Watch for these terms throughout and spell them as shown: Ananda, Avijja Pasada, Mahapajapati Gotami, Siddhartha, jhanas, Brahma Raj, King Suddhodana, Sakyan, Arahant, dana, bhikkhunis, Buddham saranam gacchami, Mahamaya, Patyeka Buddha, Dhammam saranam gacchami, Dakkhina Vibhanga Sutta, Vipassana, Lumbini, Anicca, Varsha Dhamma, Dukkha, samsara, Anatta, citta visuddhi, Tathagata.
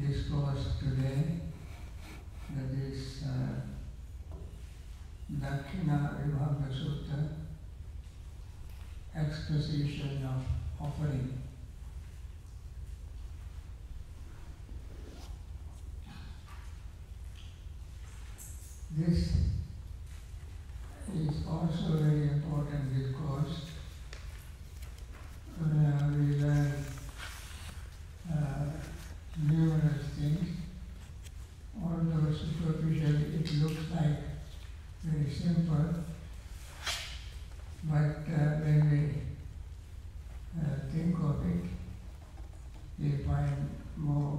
discourse today, that is Dakkhina Vibhanga Sutta, exposition of offering. This is also very important discourse. We learn numerous things, although superficially it looks like very simple, but when we think of it, we find more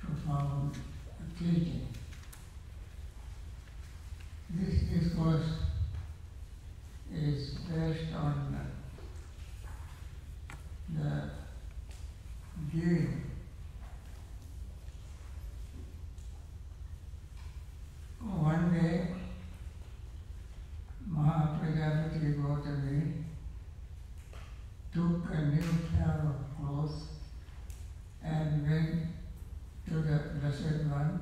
profound teaching. This discourse is based on the giving. One day, Mahapajapati Gotami took a new pair of clothes and went to the Blessed One.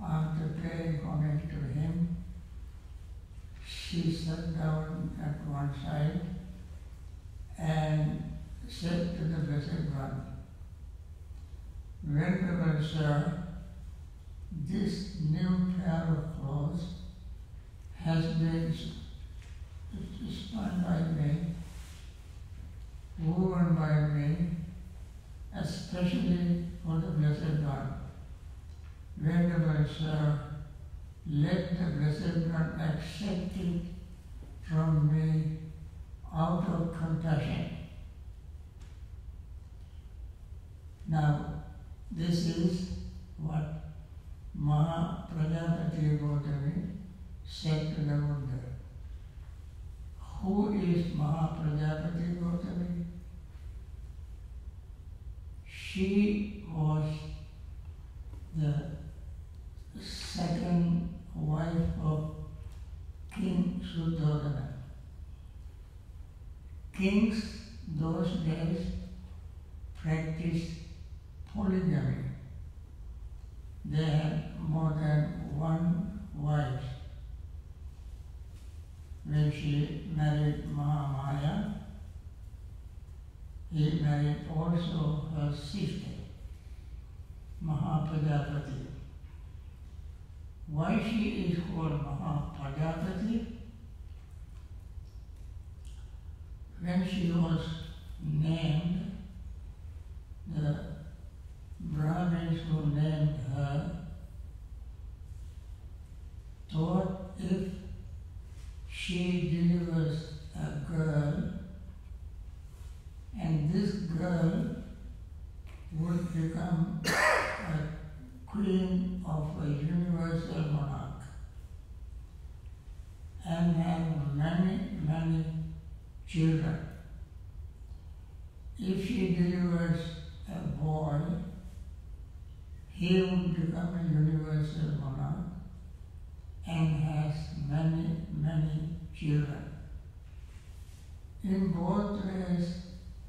After paying homage to him, she sat down at one side and said to the Blessed One, "Venerable Sir, this new pair of clothes has been spun by me, woven by me, especially for the Blessed One. Venerable Sir, let the Blessed One accept it from me out of compassion." Now, this is what Mahapajapati Gotami said to the Buddha. Who is Mahapajapati Gotami? She was the second wife of King Suddhodana. Kings those days practiced polygamy. They had more than one wife. When she married Mahamaya, he married also her sister, Mahapajapati. Why she is called Mahapajapati? When she was named, the Brahmins who named her thought if she delivers a girl, and this girl would become a queen of a universal monarch and have many, many children. If she delivers a boy, he would become a universal monarch and has many, many children. In both ways,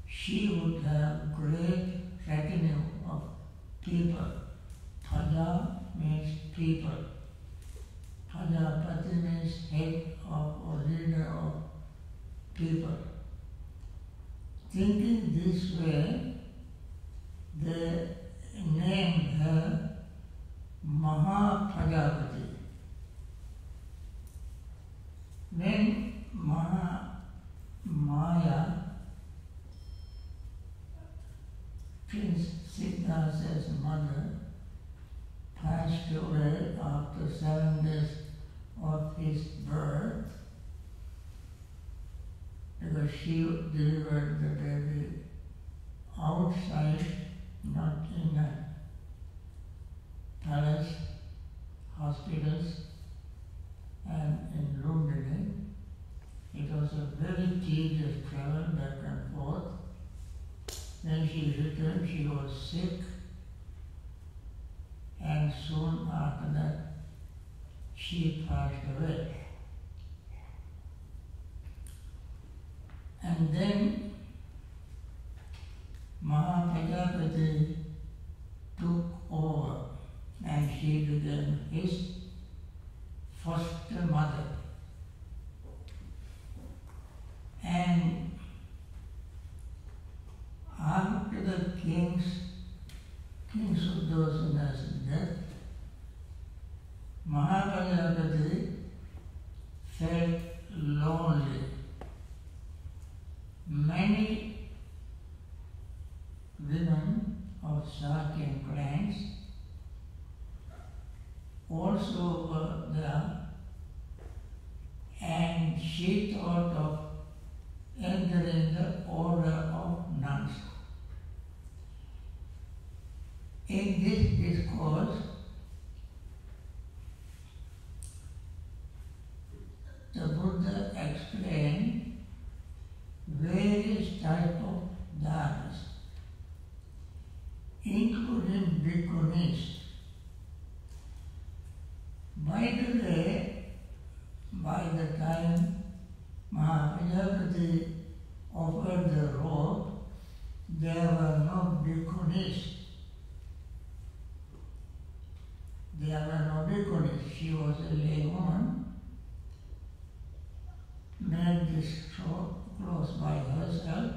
she would have great retinue of people. Paja means people. Pajapati means head of or leader of people. Thinking this way, they named her Mahapajapati. When Mahamaya, Prince Siddhartha's mother, passed away after 7 days of his birth, because she delivered the baby outside, not in a palace, hospitals, and in Lumbini. It was a very tedious travel back and forth. When she returned, she was sick, and soon after that, she passed away. And then Mahapajapati took over and she became his foster mother. And after the King Suddhodana's death, Mahapajapati felt lonely. Many women of Sakyan clans also were there, and she thought of entering the order of nuns. In this discourse, the Buddha explained various types of jhanas, including bhikkhunis. By the time Mahapajapati offered the robe, there were no bhikkhunis. She was a lay woman, made this clothes by herself.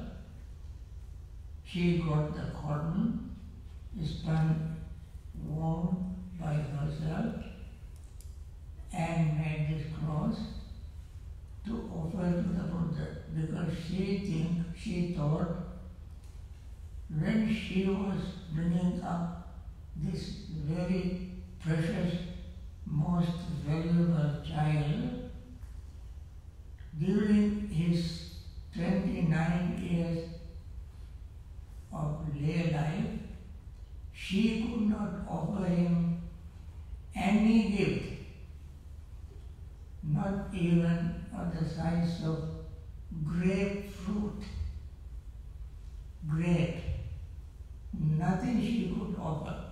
She got the cotton, spun, worn by herself, and made this clothes to offer to the Buddha, because she thought when she was bringing up this very precious, most valuable child, during his 29 years of lay life, she could not offer him any gift, not even of the size of grapefruit, grape. Nothing she could offer.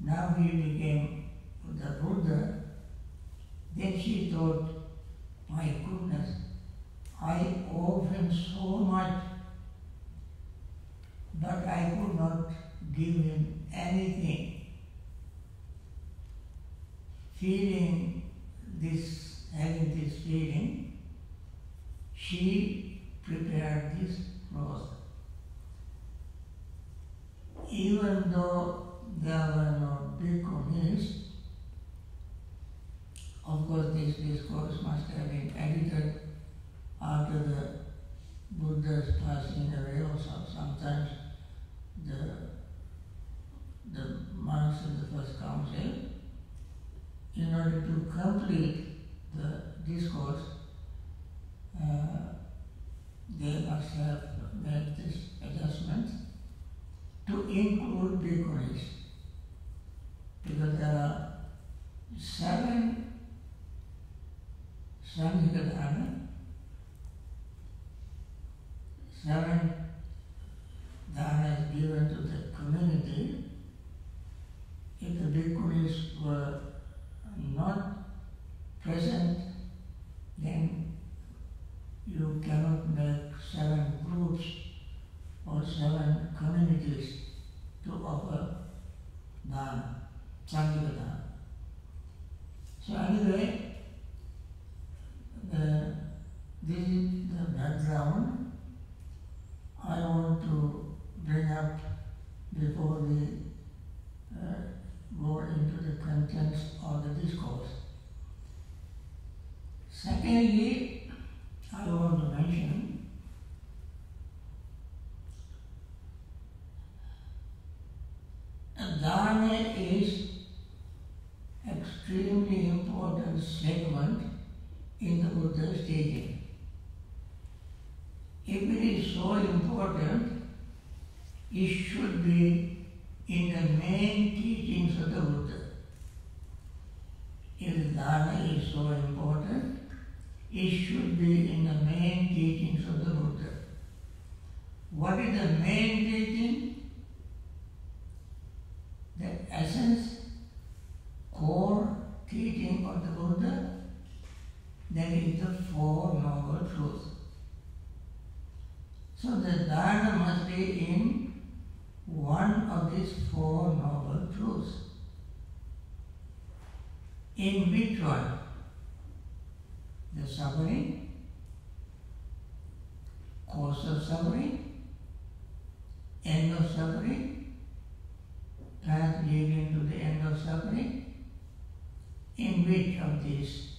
Now he became the Buddha. Then she thought, my goodness, I owe him so much, but I could not give him anything. Having this feeling, she prepared this cloth. Even though there were no bhikkhunis, of course this discourse must have been edited after the Buddha's passing away, or sometimes the monks of the first council, in order to complete the discourse, they must have made this adjustment to include bhikkhunis, because there are 7 Sangha, 7 dhanas given to the community. If the bhikkhunis were not present, then you cannot make 7 groups or 7 communities to offer dana, Sangha dana. So anyway, this is the background I want to bring up before we go into the contents of the discourse. Secondly, I want to mention that dana is an extremely important segment in the Buddha's teaching. If it is so important, it should be in the main teachings of the Buddha. If dana is so important, it should be in the main teachings of the Buddha. What is the main teaching? The essence, core teaching of the Buddha, that is the Four Noble Truths. So the dharana must be in one of these four noble truths. In which one? The suffering, cause of suffering, end of suffering, path leading to the end of suffering. In which of these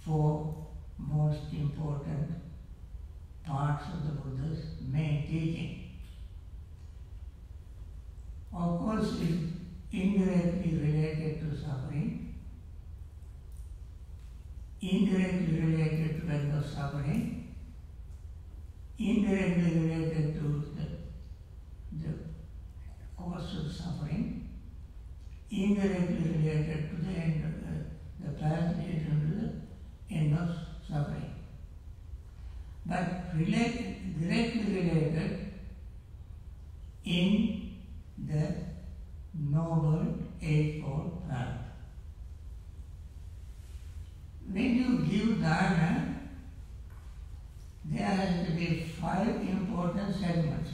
four most important parts of the Buddha's main teaching? Of course, it's indirectly related to suffering, indirectly related to end of suffering, indirectly related to the cause of suffering, indirectly related to the end of the path leading to the end of suffering, but directly related in the Noble Eightfold Path. When you give dharana, there has to be five important segments.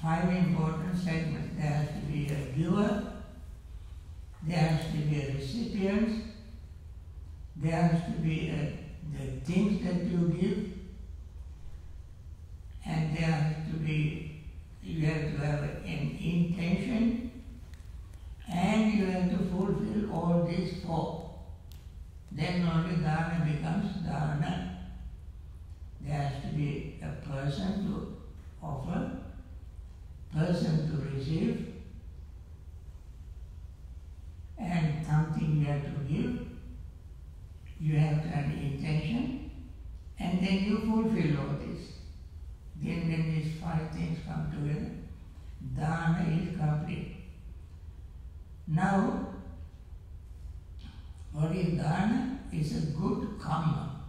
There has to be a giver, there has to be a recipient, there has to be the things that you give, and there has to be you have to have an intention, and you have to fulfill all these four. Then only dharana becomes dharana. There has to be a person to offer, person to receive, and something you have to give. You have to have an intention, and then you fulfill all this. Then when these five things come together, dharana is complete. Now, what is dharana? It's a good karma.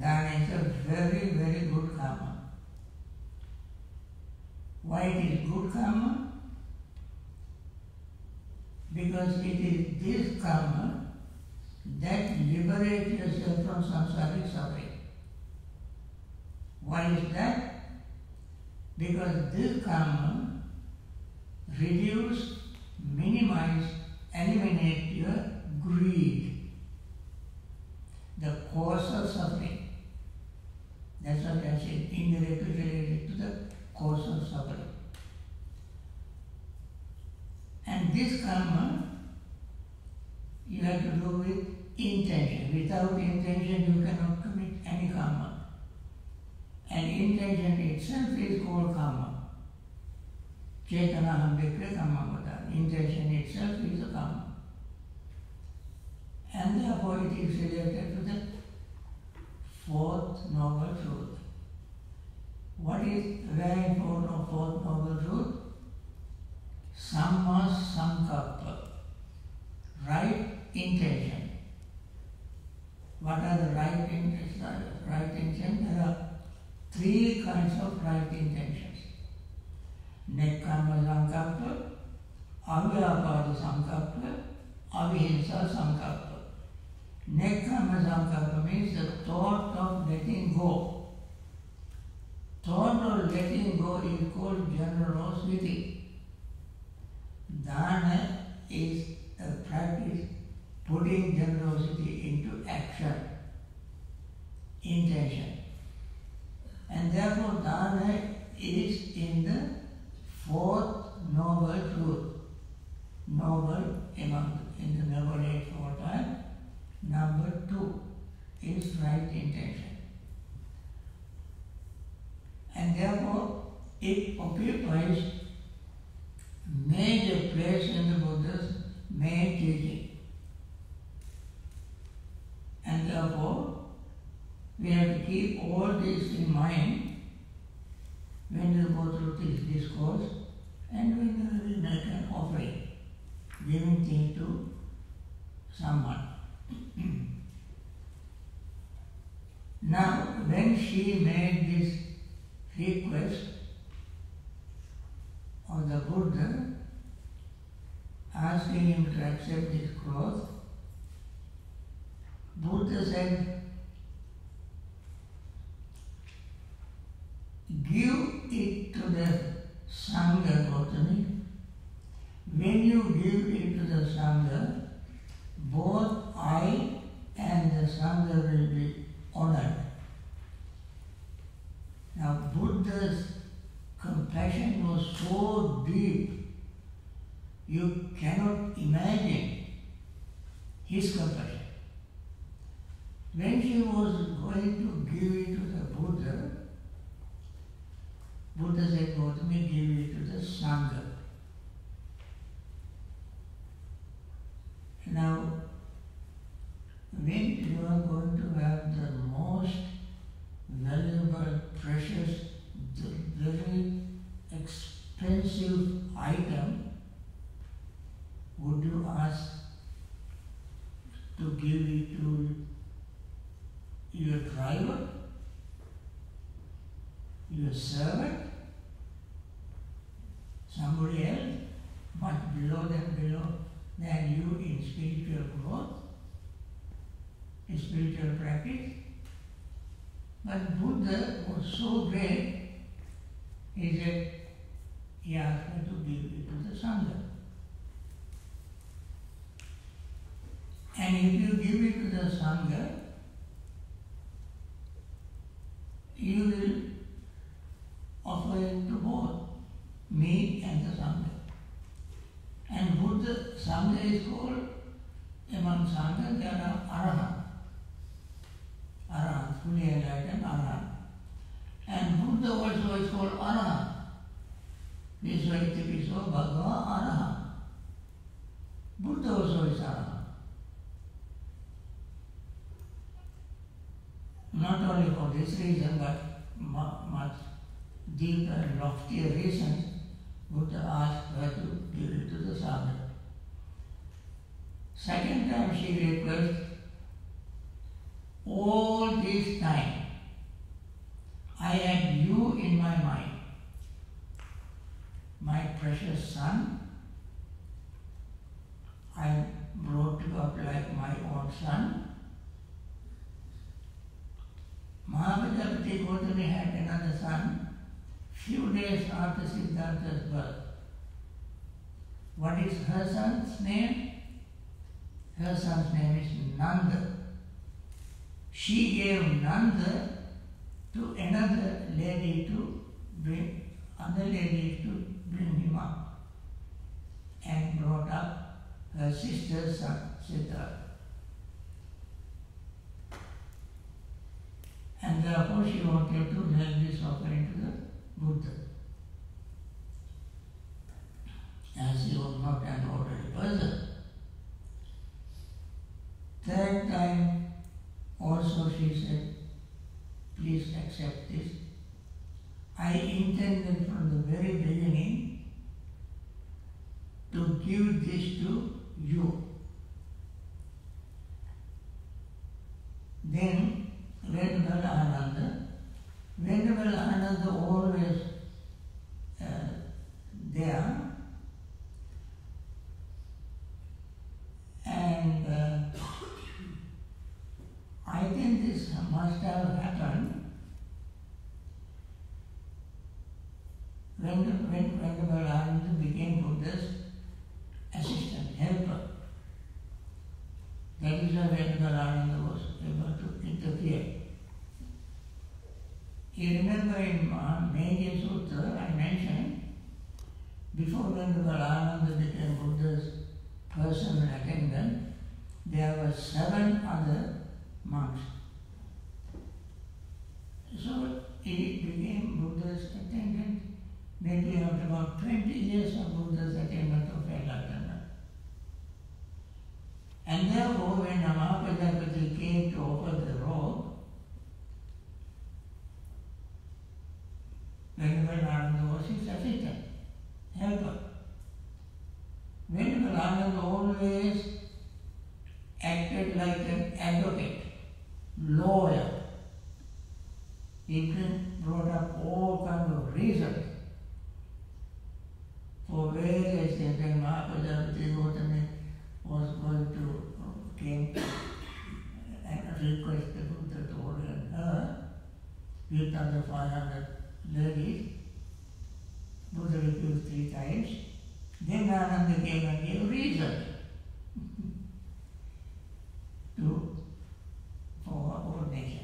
Dharana is a very, very good karma. Why it is good karma? Because it is this karma that liberates yourself from samsaric suffering. Why is that? Because this karma reduces, minimizes, eliminates your greed, the cause of suffering. That's what I said, indirectly related to the cause of suffering. And this karma you have to do with intention. Without intention you cannot commit any karma. And intention itself is called karma. Cetana bhikkhve karma vada. Intention itself is a karma. And therefore it is related to the fourth noble truth. What is very important of fourth noble truth? Samma sankalpa. Right intention. What are the right intentions? Right intention? There are three kinds of right intentions. Nekkarma sankalpa, avyapada sankalpa, avihinsa sankalpa. Nekkarma sankalpa means the thought of letting go. Thought of letting go is called generosity. Dharana is a practice putting generosity into action, intention. And therefore, dharana is in the fourth noble truth. Noble in the noble eightfold path. Number two is right intention. And therefore, it occupies major place in the Buddha's main teaching. And therefore, we have to keep all this in mind when you go through this discourse and when you make an offering, giving things to someone. Now, when she made this request of the Buddha, asking him to accept this cloth, Buddha said, give it to the Sangha, Gotami. When you give it to the Sangha, both I and the Sangha will be honored. Now, Buddha's compassion was so deep, you cannot imagine his compassion. When she was going to give it to the Buddha, Buddha said, Gotami, give it to the Sangha. Now, when you are going to have the most valuable, precious, the very expensive item, would you ask to give it to your driver, your servant, somebody else, but below than you in spiritual growth, in spiritual practice? But Buddha was so great, he said, he asked me to give it to the Sangha. And if you give it to the Sangha, you will offer it to both, me and the Sangha. And Buddha, Sangha is called, among Sangha there are Arahant. Arahant, fully enlightened Arahant. And Buddha also is called Arahant. Visvaiti Viso Bhagava Arahant. Buddha also is Arahant. Not only for this reason, but much deeper and loftier reasons, Buddha asked her to give it to the Sangha. Second time she requests, all this time, I had you in my mind, my precious son. I brought you up like my own son. Mahapajapati Gotami had another son, few days after Siddhartha's birth. What is her son's name? Her son's name is Nanda. She gave Nanda to another lady to bring him up, and brought up her sister's son, Siddhartha. And therefore she wanted to make this offering to the Buddha. As he was not an ordinary person. Third time also she said, please accept this. I intended from the very beginning to give this to you. Then Venerable Ananda always there, and I think this must have happened when Venerable Ananda became Buddha's assistant, helper. That is why Venerable Ananda was able to interfere. You remember in Avijja Pasada, I mentioned, before Venerable Ananda became Buddha's personal attendant, there were 7 other monks. So he became Buddha's attendant, maybe after about 20 years of Buddha's attendant of enlightenment. And therefore, when Mahapajapati came to offer the robe, Venerable Ananda was his assistant, helper. Venerable Ananda always acted like an advocate, lawyer. He brought up all kinds of reasons for various things that Mahapajapati Gotami was going to came and request the Buddha to order her with under 500 did it. Buddha refused 3 times. Then Ananda came and gave reason for our nation.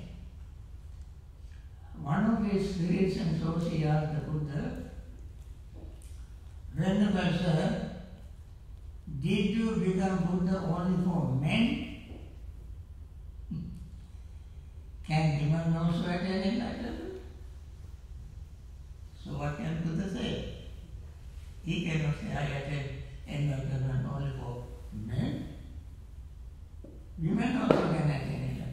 One of his reasons also he asked the Buddha, Venerable Sir, did you become Buddha only for men? Can women also attain enlightenment? So what can Buddha say? He cannot say, I attain enlightenment only for men. Women also can attain enlightenment.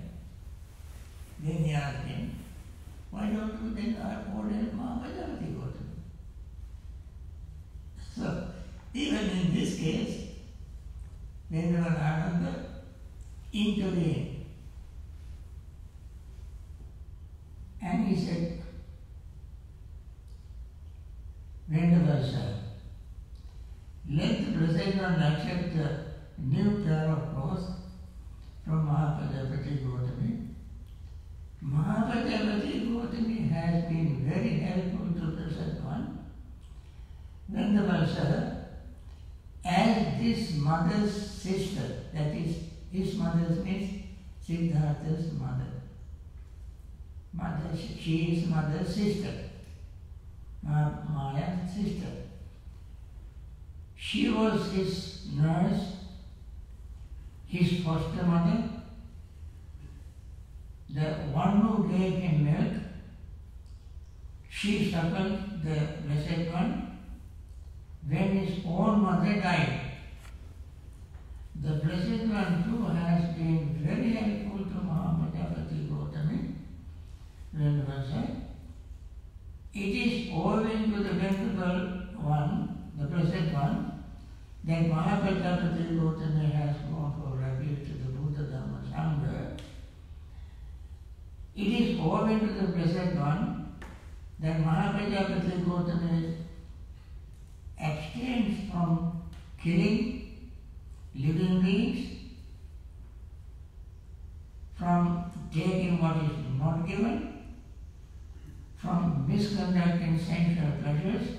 Then he asked him, why don't you then order Mahapajapati Gotami? So, even in this case, Venerable Ananda intervened. And he said, Venerable Sir, let the present one accept the new pair of clothes from Mahapajapati Gotami. Mahapajapati Gotami has been very helpful to the present one. Venerable Sir, as this mother's sister, that is, his mother means Siddhartha's mother. She is mother's sister, Mahamaya's sister. She was his nurse, his foster mother, the one who gave him milk. She suckled the blessed one. When his own mother died, the Blessed One too has been very helpful to Mahapajapati Gotami. Venerable Sir, it is owing to the Venerable One, the Blessed One, that Mahapajapati Gotami has gone for refuge to the Buddha Dhamma Sangha. It is owing to the Blessed One that Mahapajapati Gotami abstains from killing living beings, from taking what is not given, from misconducting sensual pleasures,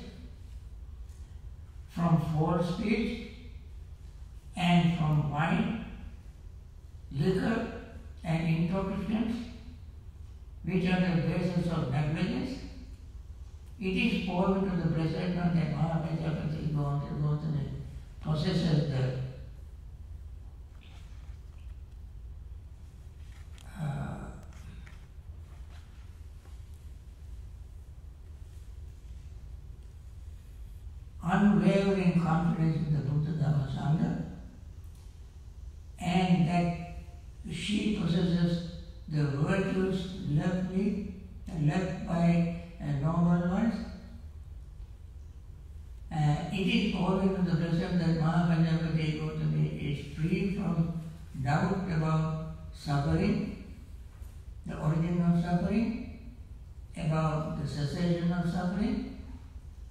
from false speech, and from wine, liquor, and intoxicants, which are the basis of negligence. It is owing to the Blessed One that Mahapajapati Gotami possesses the unwavering confidence in the Buddha Dhamma Sangha, and that she possesses the virtues left by normal ones. It is owing to the Blessed that Mahapajapati Gotami is free from doubt about suffering, the origin of suffering, about the cessation of suffering,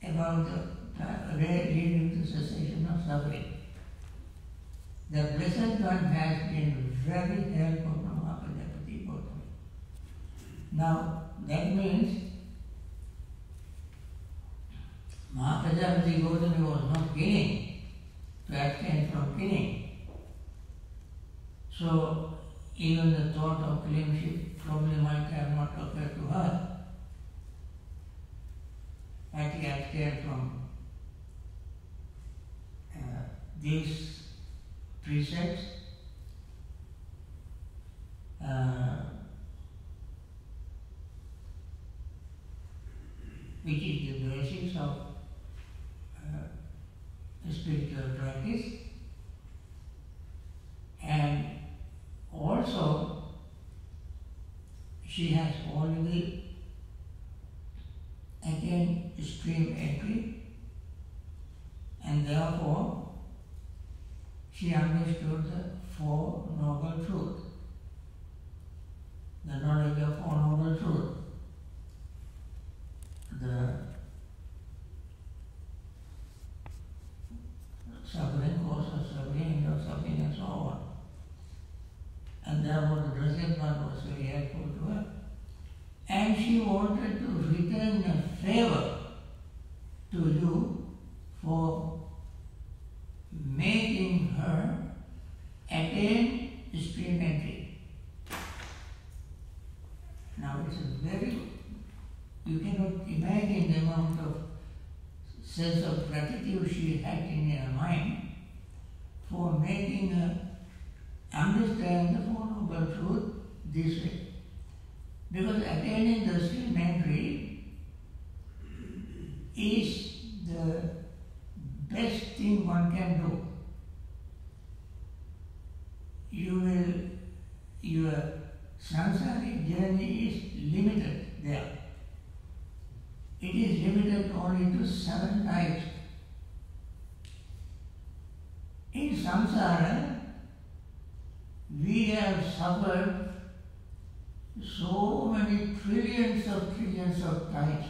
about the way leading to cessation of suffering. The Blessed One has been very helpful to Mahapajapati Gotami. Now, that means Mahapajapati Gotami was not killing, to abstain from killing. So, even the thought of killing she probably might have not occurred to her. But he abstained from these precepts. Which is the basis of spiritual practice, and also she has already attained stream entry, and therefore she understood the 4 Noble Truths, the knowledge of 4 Noble Truths, the suffering, cause of suffering, end of suffering, and so on. And therefore the Blessed One was very helpful to her. And she wanted to return kind of favor to you for making her attain spirituality. Now it's a very, you cannot imagine the amount of sense of gratitude she had in her mind for making her understand the Four Noble Truths this way. Because attaining the Srimantri is the best thing one can do. Your samsaric journey is limited there. It is limited only to 7 lives. In samsara, we have suffered so many trillions of times,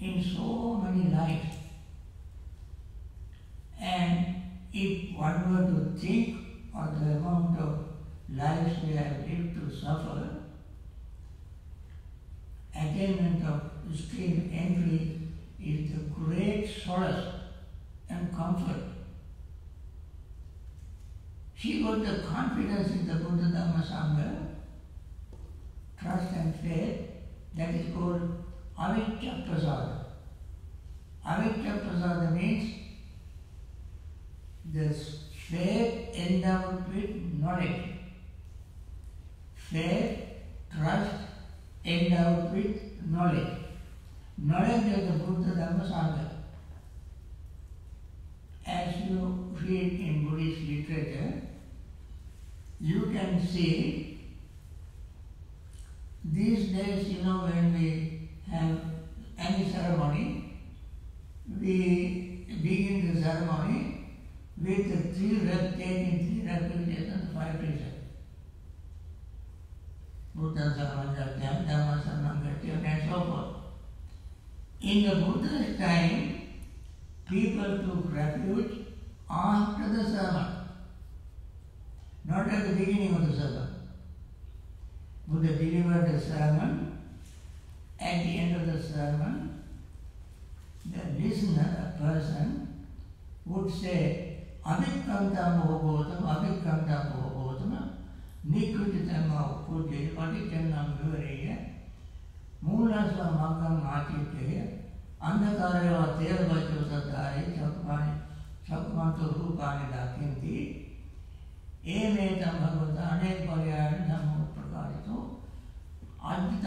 in so many lives. And if one were to think of the amount of lives we have lived to suffer, attainment of stream entry is the great solace and comfort. She got the confidence in the Buddhadhamma Sangha, trust and faith, that is called Avijja Pasada. Avijja Pasada means the faith endowed with knowledge. Faith, trust, endowed with knowledge. Knowledge of the Buddha Dhamma Sangha. As you read in Buddhist literature, you can see these days, you know, when we have any ceremony, we begin the ceremony with the 3 repetitions, 5 precepts. Buddham saranam gacchami, Dhammam saranam gacchami, and so forth. In the Buddha's time, people took refuge after the sermon, not at the beginning of the sermon. Buddha delivered the sermon. At the end of the sermon, the listener, a person, would say, Anikkantam Bhagavatam, Anikkantam Bhagavatam, Nikutitam Pujya, Patichanam Vivareya, Moolasva Mangam Achitya, Andakareva Thervacho Satari, Chakmanto Rupani Dakhinti, Emetam Bhagavatam, Anekparya Namo. So, when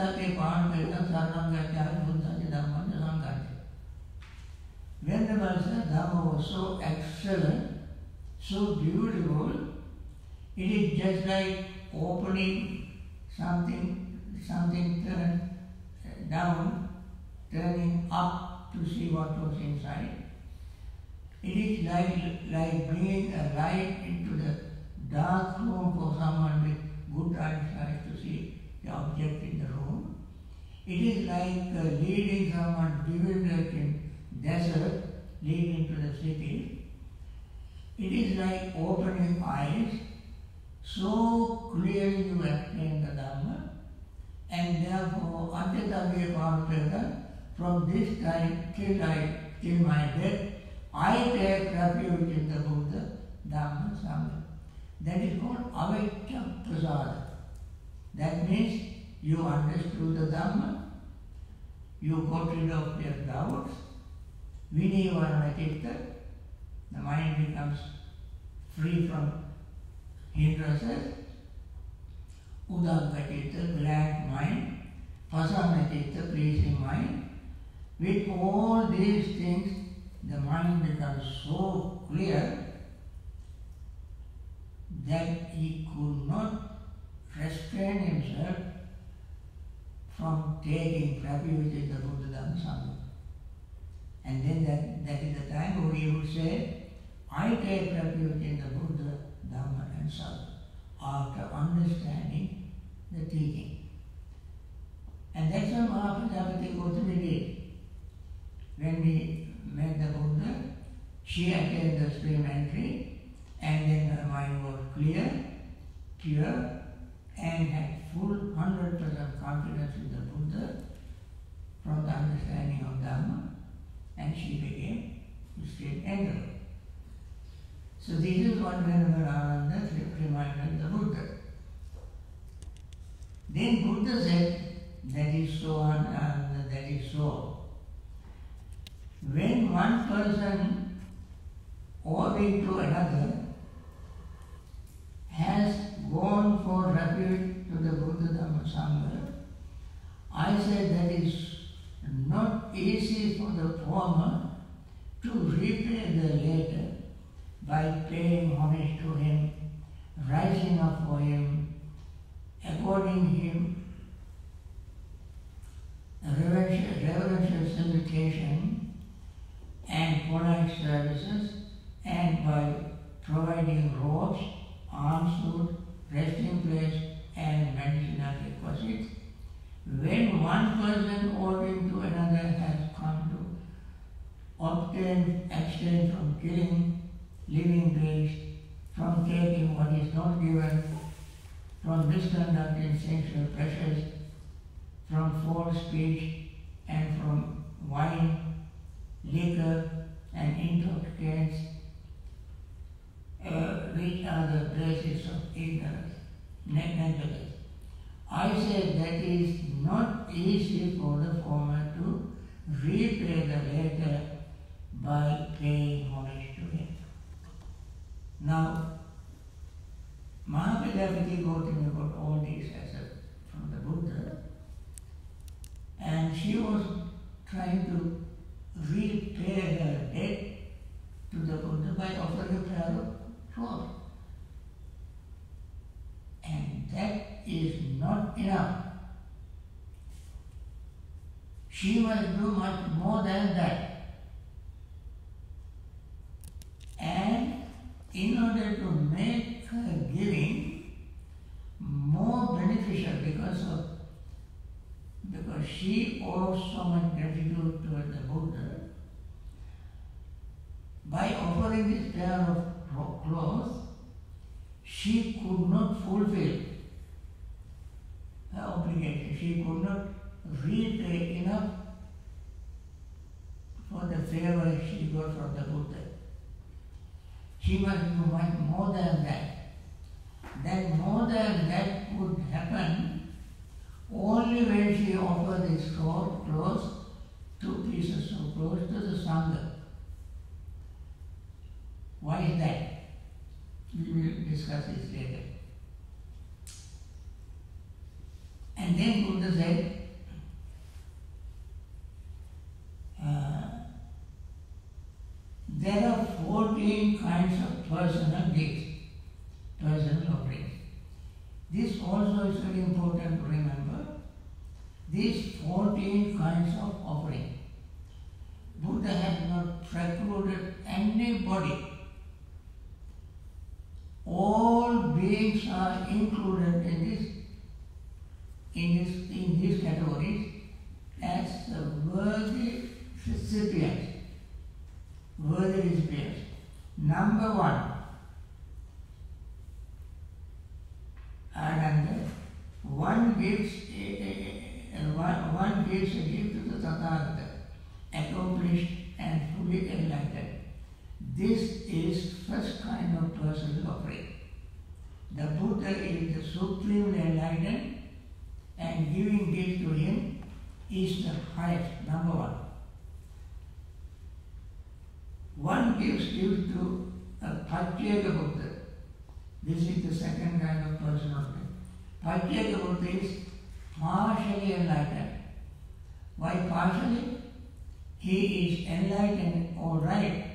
the Varsha Dhamma was so excellent, so beautiful, it is just like opening something turned down, turning up to see what was inside. It is like bringing a light into the dark room for someone with good eyesight to see the object in the room. It is like leading someone bewildered in desert, leading to the city. It is like opening eyes, so clearly you explain the Dhamma, and therefore, from this time till my death, I take refuge in the Buddha, Dhamma, Sangha. That is called Avijja Pasada. That means you understood the Dhamma, you got rid of your doubts, vinivana citta, the mind becomes free from hindrances, udanga citta, glad mind, pasana citta, pleasing mind. With all these things, the mind becomes so clear that he could not restrain himself from taking refuge in the Buddha Dhamma Sangha. And then that is the time when he would say, I take refuge in the Buddha, Dhamma and Sangha, after understanding the teaching. And that's what Mahapajapati Gotami did. When we met the Buddha, she attained the stream entry, and then her mind was clear, pure, and had full 100% confidence in the Buddha. From actually became straight anger. So this is what Venerable Arahant reminded the Buddha. Then Buddha said, that is so and that is so. When one person owing to another has gone for refuge to the Buddha Dhamma Sangha, I say that is not easy for the former to repay the latter by paying homage to him, rising up for him, according him reverential supplication and polite services, and by providing robes, arms, food, resting place, and medicinal requisites. When one person owing to another has come to obtain abstain from killing, living grace, from taking what is not given, from misconduct in sexual pleasures, from false speech, and from wine, liquor, and intoxicants, which are the places of ignorance, negligence. I say that is not easy for the former to repay the latter by paying homage to him. Now, Mahapajapati Gotami got all these lessons from the Buddha, and she was trying to repay her debt to the Buddha by offering a pair of clothes. And that is not enough. She must do much more than that. And in order to make her giving more beneficial, because she owes so much gratitude toward the Buddha, by offering this pair of clothes, she could not fulfill her obligation. She could not repay enough for the favor she got from the Buddha. She must do much more than that. That more than that would happen only when she offered his clothes, two pieces of clothes, to the Sangha. Why is that? We will discuss this later. And then Buddha said, there are 14 kinds of personal gifts, personal offerings. This also is very important to remember. These 14 kinds of offering. Buddha has not precluded anybody. All beings are included in these categories as worthy recipients. Worthy recipients. Number one. Anatta, one gives a gift to the Tathagata, accomplished and fully enlightened. This is first kind of personal offering. The Buddha is the supremely enlightened, and giving gift to him is the highest, number one. One gives gift to a Patyeka Buddha. This is the second kind of person offering. Patyeka Buddha is partially enlightened. Why partially? He is enlightened all right,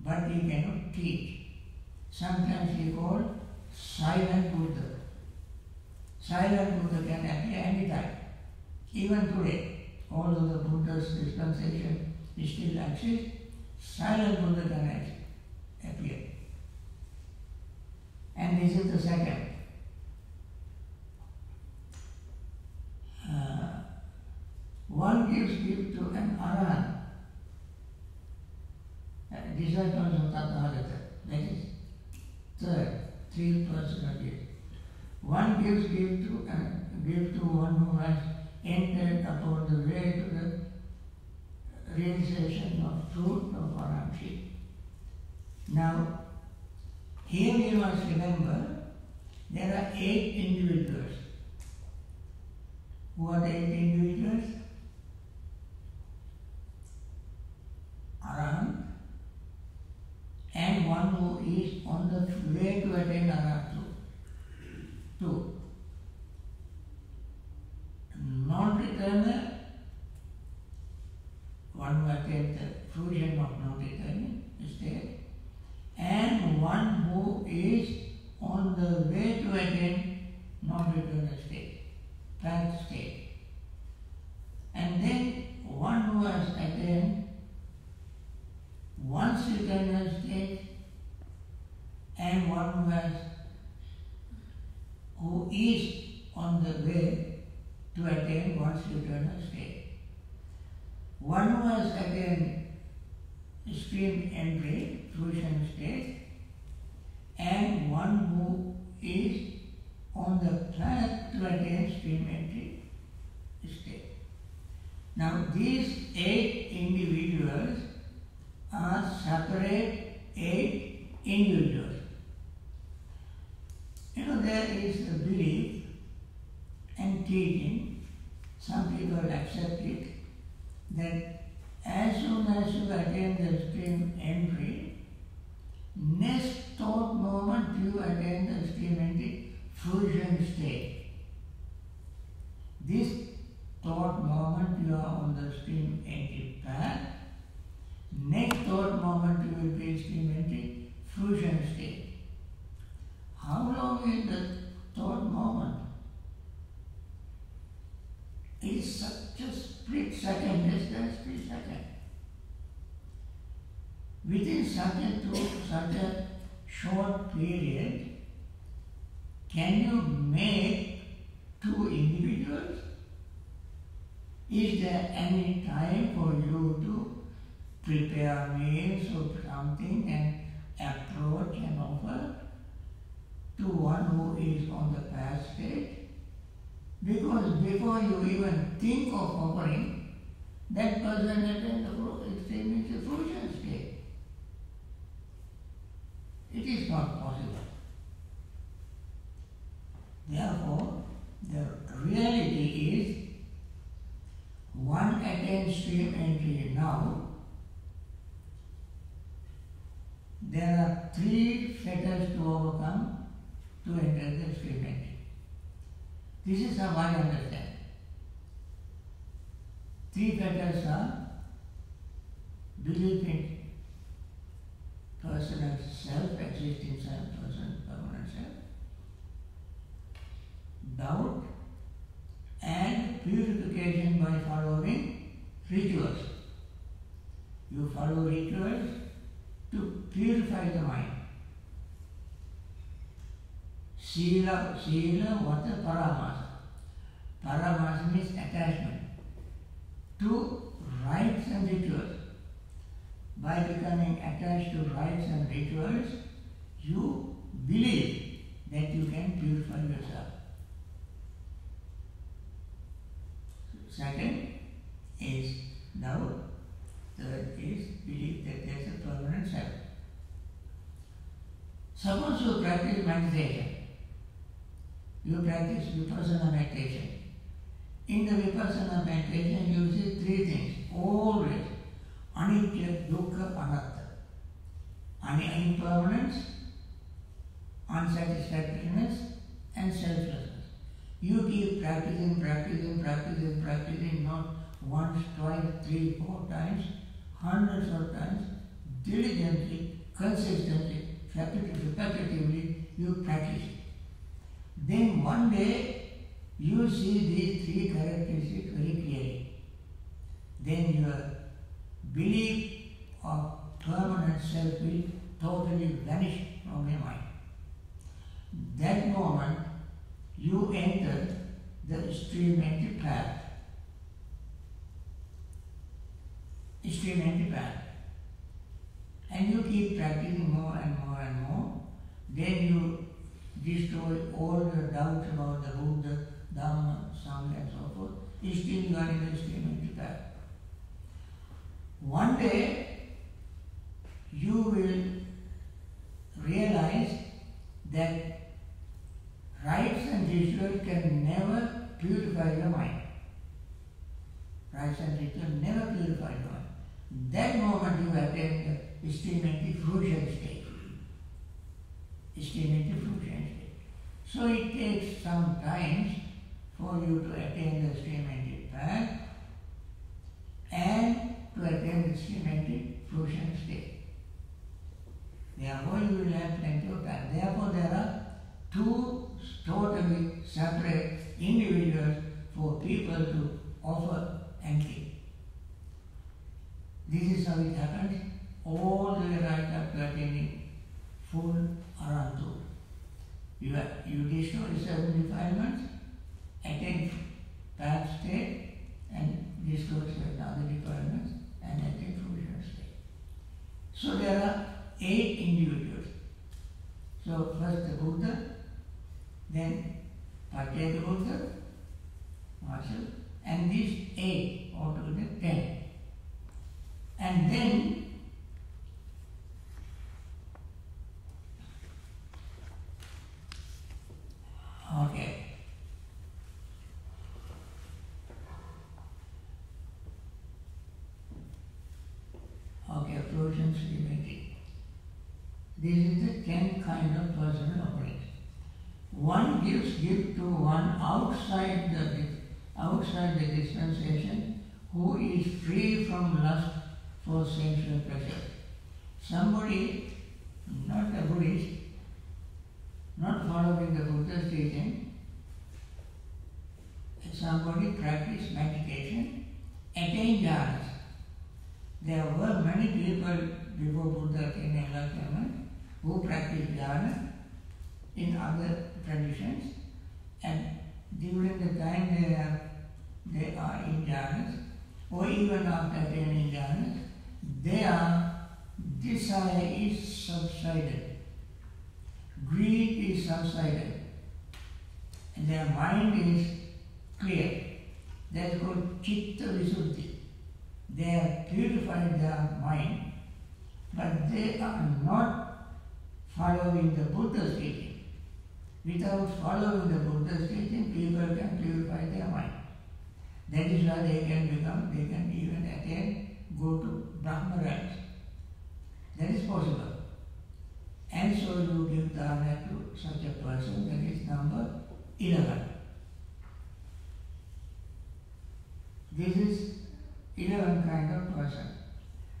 but he cannot teach. Sometimes he called silent Buddha. Silent Buddha can appear anytime, even today. Although the Buddha's dispensation is still exists, silent Buddha can appear. And this is the second. One gives gift to an Arahant, disciples of Tathagata, that is third, three personal gifts. One gives gift to one who has entered upon the way to the realization of Now, here you must remember there are 8 individuals. Who are the 8 individuals? Arahant, and one who is on the way to attain Anatta. 2. Non-returner, one who attains the fruition of non-returning state, and one who is on the way to attain non-returner state, trance state. And then one who has attained one's returner state, and one who has who is on the way to attain one's returner state. One who has attained stream entry, fruition state, and one who is on the path to attain stream entry state. Now these 8 individuals are separate 8 individuals. You know, there is a belief and teaching, some people accept it, that as soon as you attain the stream entry, next thought moment you attain the stream entry fruition state. This thought moment you are on the stream entry path, next thought moment you will be stream entry fruition state. How long is the thought moment? It's such a split second, less than split second. Within such a short period, can you make 2 individuals? Is there any time for you to prepare meals or something and approach and offer to one who is on the past state? Because before you even think of offering, that person attains the fruition state. It is not possible. Therefore, the reality is one attains stream entry now. There are 3 fetters to overcome to enter the stream entry. This is how I understand. 3 factors are belief in personal self, existing self, personal permanent self, doubt, and purification by following rituals. You follow rituals to purify the mind. Sila, what is Paramasa? Paramasa means attachment to rites and rituals. By becoming attached to rites and rituals, you believe that you can purify yourself. Second is doubt. Third is belief that there is a permanent self. Suppose you practice meditation. You practice Vipassana meditation. In the Vipassana meditation, you see 3 things, always. Anicca, Dukkha, Anatta. Impermanence, unsatisfactoriness, and selflessness. You keep practicing, not once, twice, 3, 4 times, hundreds of times, diligently, consistently, repetitively, you practice. Then one day you see these 3 characteristics very clearly. Then your belief of permanent self will totally vanish from your mind. That moment you enter the stream entry path. And you keep practicing more and more and more. Then you destroy all your doubts about the Buddha, Dhammam, Sangha, and so forth. It's still you are in the stream entry path. One day, you will yourself it will never purify God. That moment you attain the stream-anti-fusion state. Stream-anti-fusion state. So it takes some time for you to attain the stream-anti-path and to attain the stream-anti-fusion state. Therefore you will have plenty of time. Therefore there are two totally separate individuals for people to offer and give. This is how it happens all the way right up to attaining full Arahanthood. You destroy seven defilements, attain path state and destroy seven other defilements and attain fusion state. So there are 8 individuals. So first the Buddha, then Patyeka Buddha, Marshall, and these 8 altogether 10. And then Floations limited. This is the 10th kind of personal operation. One gives gift to one outside the dispensation who is free from lust for sensual pleasure. Somebody, not a Buddhist, not following the Buddha's teaching, somebody practiced meditation, attained jhanas. There were many people before Buddha came and left who practiced jhana in other traditions, and during the time they are in jhanas, or even after they are in jhanas, their desire is subsided, greed is subsided, and their mind is clear. That's called citta visuddhi. They have purified their mind, but they are not following the Buddha's teaching. Without following the Buddha's teaching, people can purify their mind. That is why they can even attain, go to Brahma Raj. That is possible. And so you give dharana to such a person, that is number 11. This is 11 kind of person.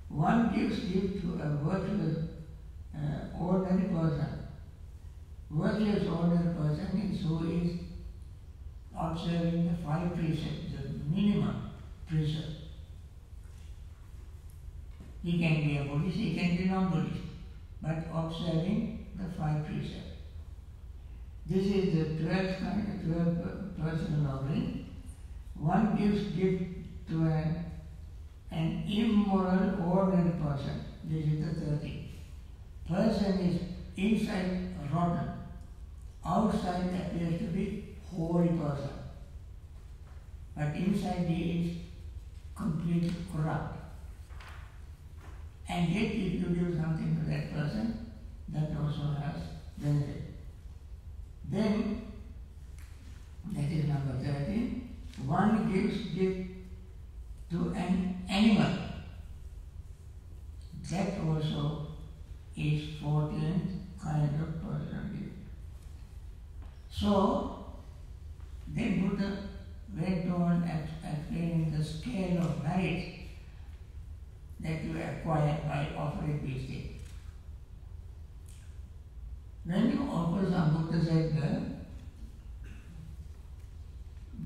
One gives gift to a virtuous ordinary person. Virtuous ordinary person is who is observing the 5 precepts, the minimum precept. He can be a Buddhist, he can be non-Buddhist, but observing the 5 precepts. This is the 12th kind of 12 personal offering. One gives gift to an immoral, ordinary person. This is the 13th. Person is inside rotten, outside appears to be holy person, but inside he is completely corrupt. And yet if you do something to that person, that also has benefit. Then, that is number 13, one gives gift to an animal. That also is 14th kind of personal gift. So then Buddha went on explaining the scale of merit that you acquire by offering these things. When you offer some, Buddha said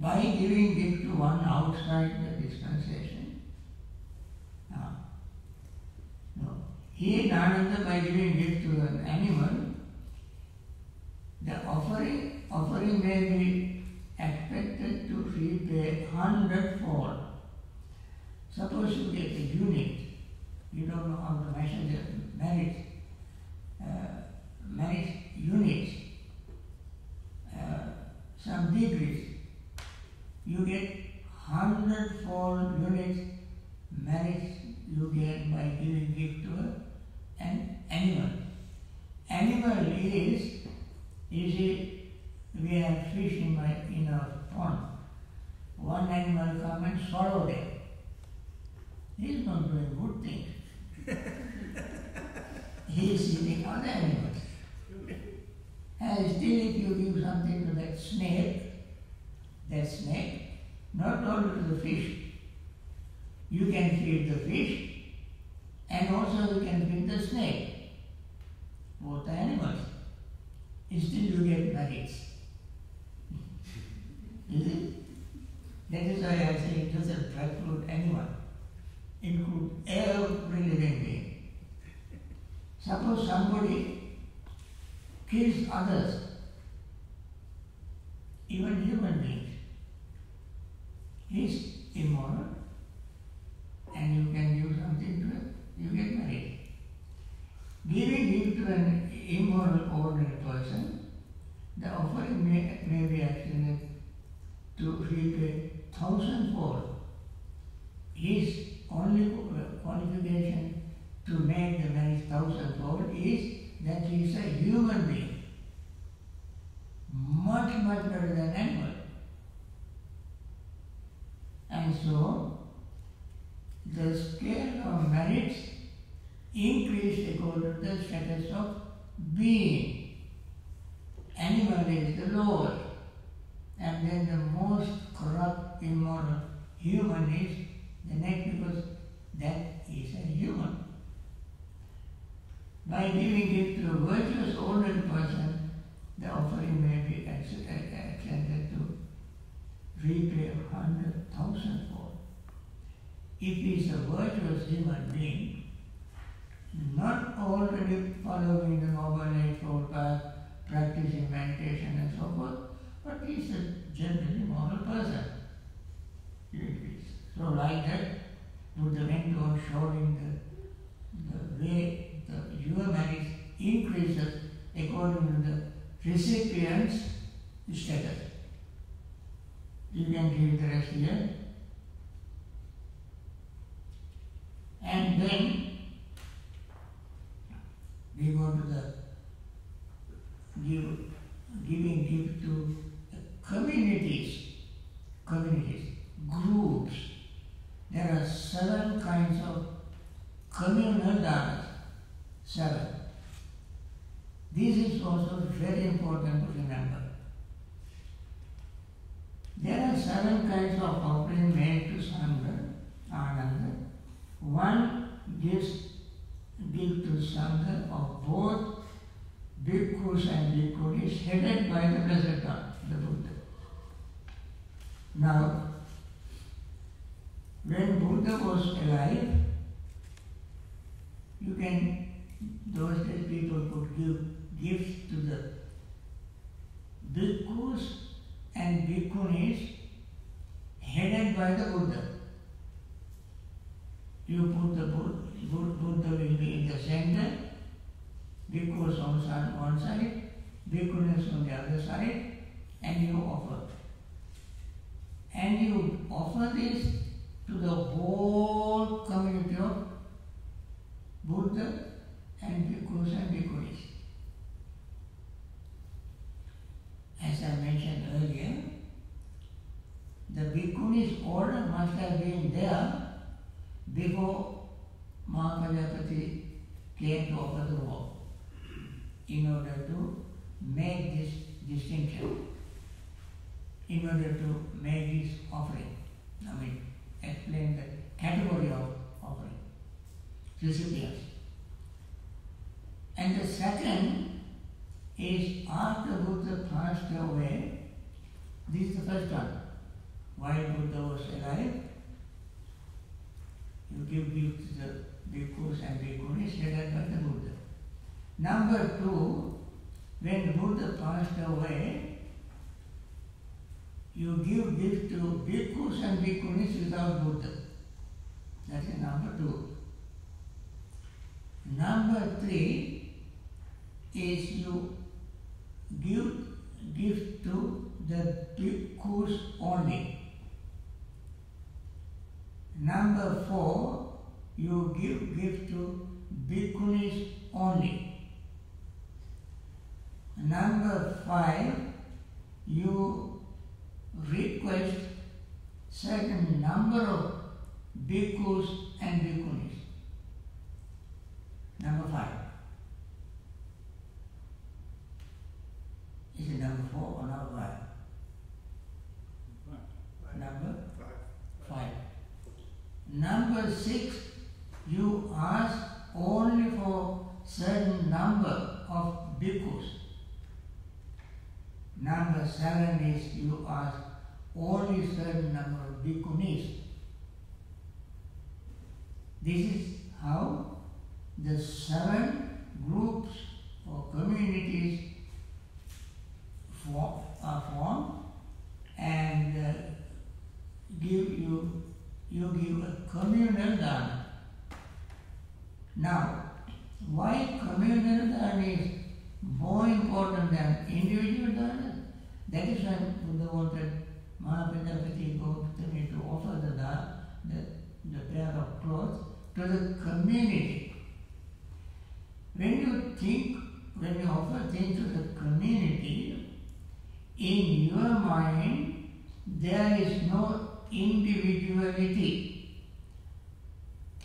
by giving gift to one outside the dispensation. Here Nanda, by giving gift to an animal, the offering may be expected to repay 100-fold. Suppose you get a unit, you don't know how to measure the merit units, some degrees. You get 100-fold units merit you get by giving gift to an animal. Animal is, you see, we have fish in our pond. One animal comes and swallows them. He is not doing good things. He is eating other animals. And still if you give something to that snake, not only to the fish, you can feed the fish and also you can feed the snake, both the animals. Still you get nuggets. Is it? That is why I say it doesn't include anyone. Include every living being. Suppose somebody kills others, even human beings. He is immoral and you can give something to him, you get married. Giving it to an immoral, ordinary person, the offering may be actually to reap a 1,000-fold. His only qualification to make the marriage 1,000-fold is that he is a human being, much, much better than animal. And so, the scale of merits increased according to the status of being. Animal is the lowest, and then the most corrupt, immoral human is the next, because that is a human. By giving it to a virtuous ordinary person, the offering may be extended to repay 100,000-fold. If he is a virtuous human being, not already following the noble eightfold path, practicing meditation and so forth, but he is a generally moral person. So like that, Buddha went on showing the way the your marriage increases according to the recipient's status. You can give the rest here. And then we go to the giving to communities, groups. There are 7 kinds of communal dharmas, 7. This is also very important to remember. There are 7 kinds of offering made to Sangha, Ananda. One gives to Sangha of both bhikkhus and bhikkhunis headed by the Blessed One, the Buddha. Now, when Buddha was alive, you can, those days people could give gifts to the bhikkhus and bhikkhunis headed by the Buddha. You put the Buddha will be in the center, bhikkhus on one side, bhikkhunis on the other side, and you offer. And you offer this to the whole community of Buddha and bhikkhus and bhikkhunis. As I mentioned earlier, the bhikkhunis order must have been there before Mahapajapati came to offer the law, in order to make this distinction, in order to make this offering. I mean, explain the category of offering, recipients. And the second is after Buddha passed away, this is the first one. While Buddha was alive, you give gifts to the bhikkhus and bhikkhunis headed by the Buddha. Number 2, when Buddha passed away, you give gifts to bhikkhus and bhikkhunis without Buddha. That is number 2. Number 3 is you give gift to the bhikkhus only. Number 4, you give gift to bhikkhunis only. Number 5, you request certain number of bhikkhus and bhikkhunis. Number 5. Is it number 4 or number 5? Number 5. Number 6, you ask only for certain number of bhikkhus. Number 7 is you ask only certain number of bhikkhunis. This is how the 7 groups or communities are formed, and you give a communal dana. Now, why communal dana is more important than individual dana? That is why Buddha wanted Mahapajapati Gotami to offer the pair of clothes to the community. When you offer things to the community, in your mind, there is no individuality,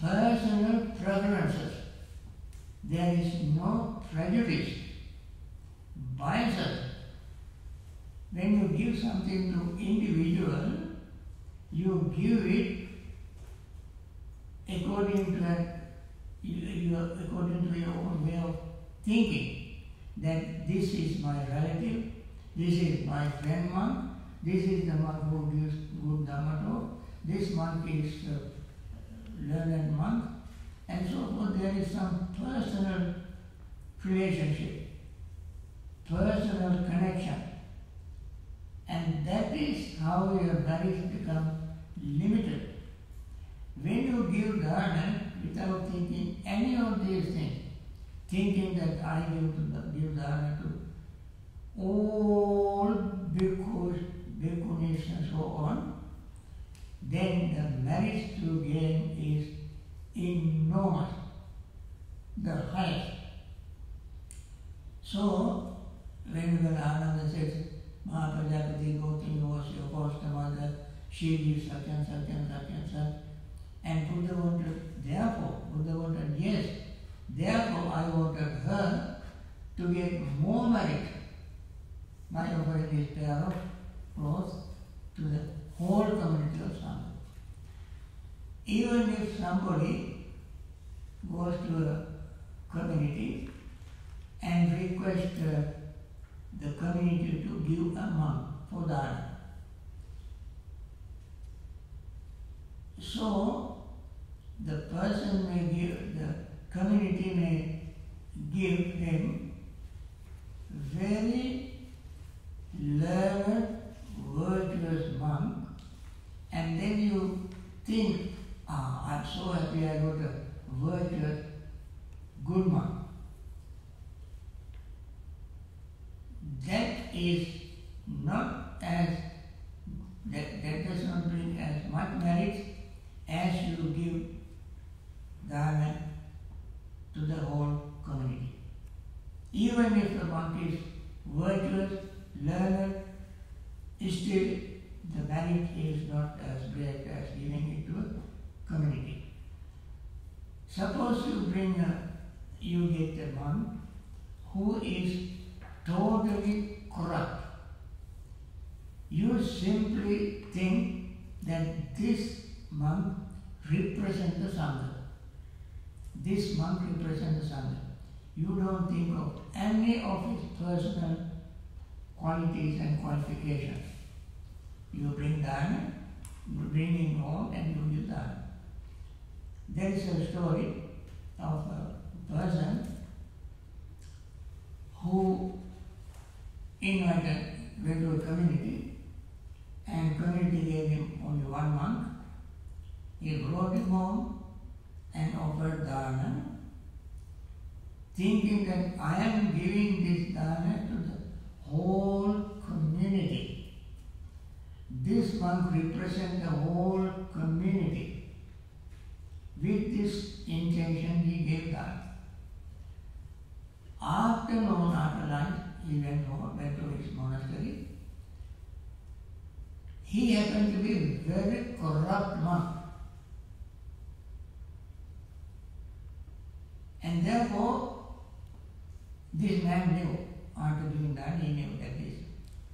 personal preferences. There is no prejudice, biases. When you give something to individual, you give it according to your own way of thinking, that this is my relative, this is my friend monk, this is the monk who gives good Dhamma talk, this monk is learned monk, and so forth. There is some personal relationship, personal connection, and that is how your values become limited. When you give dana without thinking any of these things, thinking that I give dana to all bhikkhus, bhikkhunis and so on, then the merit to gain is enormous, the highest. So, when Ananda says, Mahapajapati Gotami was your foster mother, she gives such and such and such and such. And Buddha wanted, yes, therefore I wanted her to get more merit. My offering is pair of clothes to the whole community of Sangha. Even if somebody goes to a community and requests the community to give a monk for dana. So, the person may give, the community may give him very learned, virtuous monk, and then you think, I'm so happy I got a virtuous, good monk. That is not as, that does not bring as much merit as you give dana to the whole community. Even if the monk is virtuous, learned, still the merit is not as great as giving it to a community. Suppose you get a monk who is totally corrupt. You simply think that this monk represents the Sangha. This monk represents the Sangha. You don't think of any of his personal qualities and qualifications. You bring dana, you bring him home and you give dana. There is a story of a person who went to a community, and community gave him only one monk. He brought him home and offered dana, thinking that I am giving this dana to the whole community. This monk represents the whole community. With this intention he gave dana. After lunch, he went home, back to his monastery. He happened to be a very corrupt monk. And therefore, this man knew, after doing that, he knew that his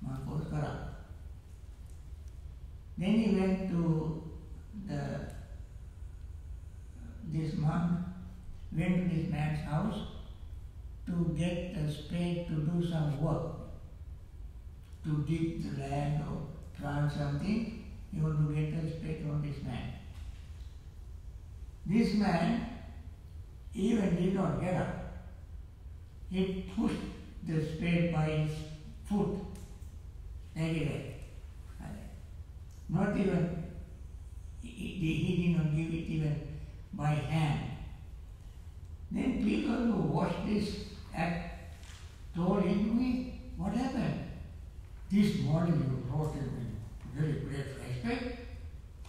monk was corrupt. Then he went to this man's house to get a spade to do some work, to dig the land or plant something. He wanted to get a spade from this man. This man even did not get up. He pushed the spade by his foot, anyway. Not even, he did not give it even by hand. Then people who watched this act told him, what happened? This morning you brought him in very great respect,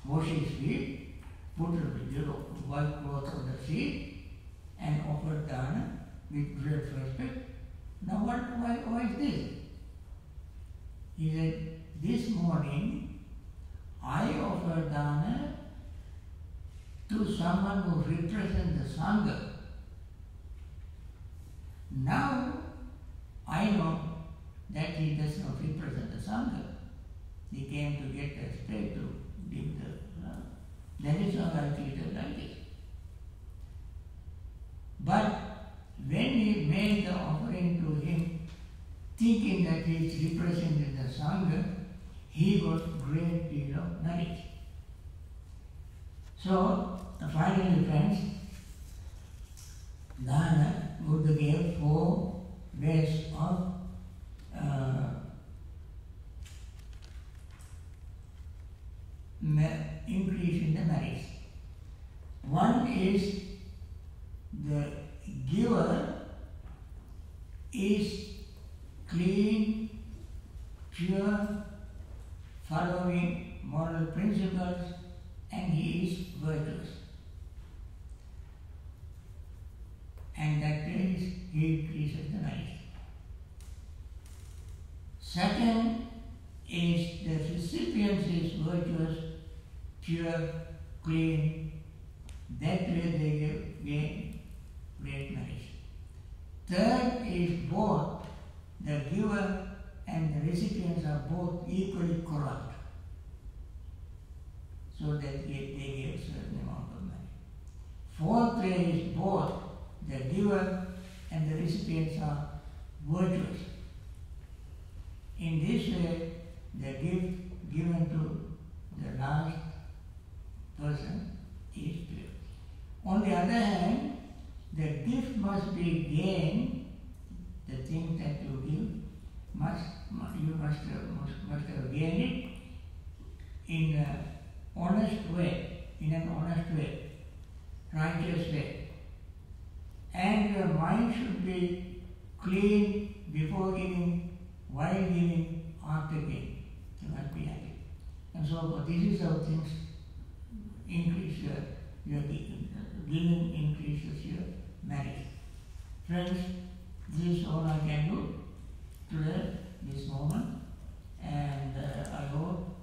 washed his feet, put a white cloth on the seat, and offered dana with great respect. Now why is this? He said, this morning I offered dana to someone who represents the Sangha. Now I know that he does not represent the Sangha. He came to get a spade to dig the ground. That is how I treated like this. But when he made the offering to him, thinking that he is representing the Sangha, he got a great deal of merit. So, finally, friends, Dana, Buddha gave 4 ways of increasing the merits. One is the giver is clean, pure, following moral principles, and he is virtuous. And that means he increases the merit. Second is the recipient is virtuous, pure, clean. That way they gain great knowledge. Third is both the giver and the recipients are both equally corrupt, so that they give a certain amount of money. Fourth way is both the giver and the recipients are virtuous. In this way, the gift given to the last person is pure. On the other hand, the gift must be gained. The thing that you give must have gained it in an honest way, righteous way. And your mind should be clean before giving, while giving, after giving. You must be happy. And so this is how things increase your giving increases your marriage. Friends, this is all I can do today, this moment, and I hope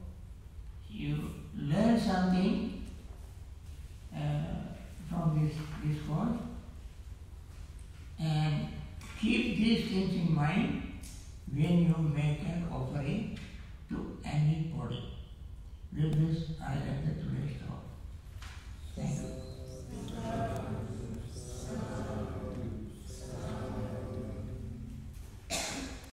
you learn something from this course, and keep these things in mind when you make an offering to anybody. With this, I end the today's talk. Thank you.